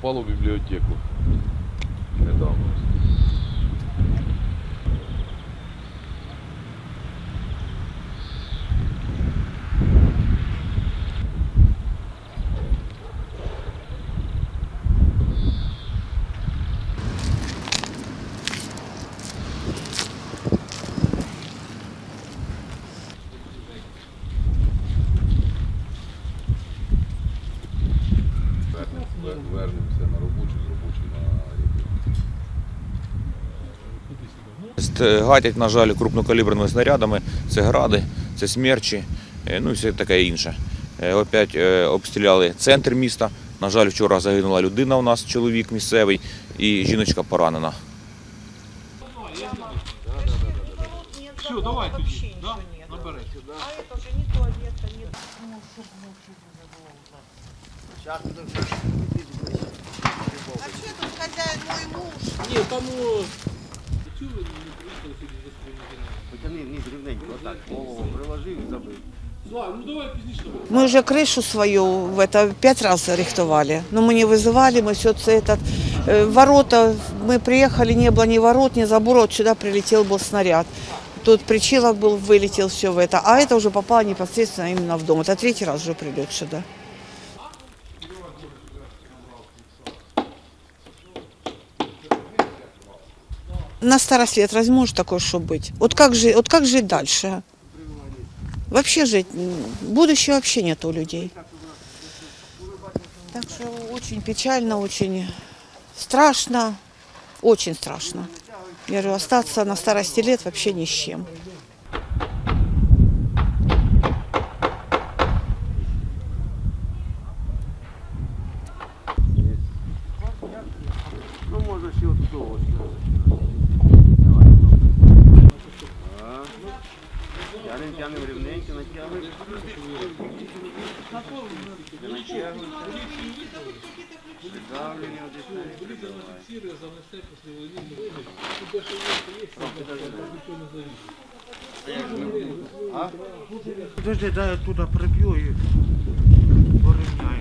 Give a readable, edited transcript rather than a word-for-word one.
попало в библиотеку недавно. Вернемося на робочу, з робочу на рівні. Гатять, на жаль, крупнокаліберними снарядами. Це гради, це смерчі, ну і все таке інше. Опять обстріляли центр міста. На жаль, вчора загинула людина у нас, чоловік місцевий, і жіночка поранена. Все, давай тоді, наберете. А це вже ні туалета, ні. А что тут хозяин мой муж? Нет, тому... Потяни вниз рівненько, вот так, голову приложи и забыл. Мы уже крышу свою в это 5 раз рихтовали, но мы не вызывали, мы все это... Ворота, мы приехали, не было ни ворот, ни заборов, сюда прилетел был снаряд. Тут причина был, вылетел все в это, а это уже попало непосредственно именно в дом. Это 3-й раз уже придет сюда. На старость лет разве может такое что быть? Вот как жить дальше? Вообще жить, будущего вообще нет у людей. Так что очень печально, очень страшно. Я говорю, остаться на старости лет вообще ни с чем. Ну, можно все тут овощи. Тянем рівненько, натягуємо. Подожди, дай я оттуда пробью и поравняю.